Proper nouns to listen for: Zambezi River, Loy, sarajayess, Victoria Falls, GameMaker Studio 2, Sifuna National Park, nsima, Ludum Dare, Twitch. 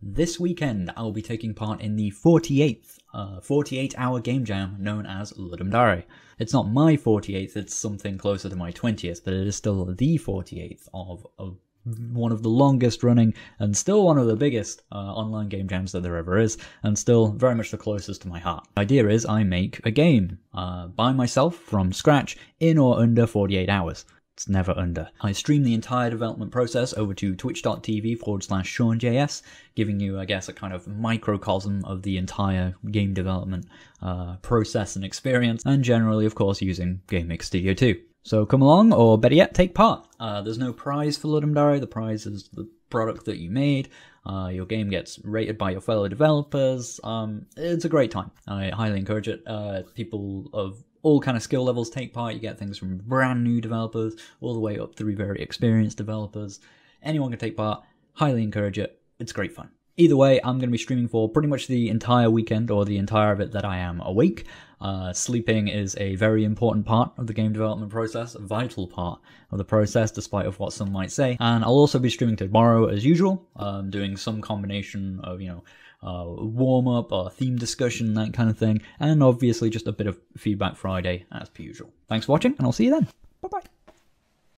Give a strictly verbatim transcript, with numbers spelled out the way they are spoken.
This weekend, I'll be taking part in the forty-eighth uh, forty-eight hour game jam known as Ludum Dare. It's not my forty-eighth, it's something closer to my twentieth, but it is still the forty-eighth of, of one of the longest running and still one of the biggest uh, online game jams that there ever is, and still very much the closest to my heart. The idea is I make a game uh, by myself from scratch in or under forty-eight hours. It's never under. I stream the entire development process over to twitch dot t v forward slash sarajayess, giving you, I guess, a kind of microcosm of the entire game development uh, process and experience, and generally, of course, using GameMaker Studio two. So come along, or better yet, take part. Uh, there's no prize for Ludum Dare. The prize is the product that you made. Uh, your game gets rated by your fellow developers. Um, it's a great time. I highly encourage it. Uh, people of all kind of skill levels take part. You get things from brand new developers all the way up through very experienced developers. Anyone can take part. Highly encourage it. It's great fun. Either way, I'm going to be streaming for pretty much the entire weekend, or the entire of it that I am awake. Uh, sleeping is a very important part of the game development process, a vital part of the process, despite of what some might say. And I'll also be streaming tomorrow as usual, um, doing some combination of, you know, uh, warm-up or theme discussion, that kind of thing. And obviously just a bit of Feedback Friday as per usual. Thanks for watching, and I'll see you then. Bye-bye.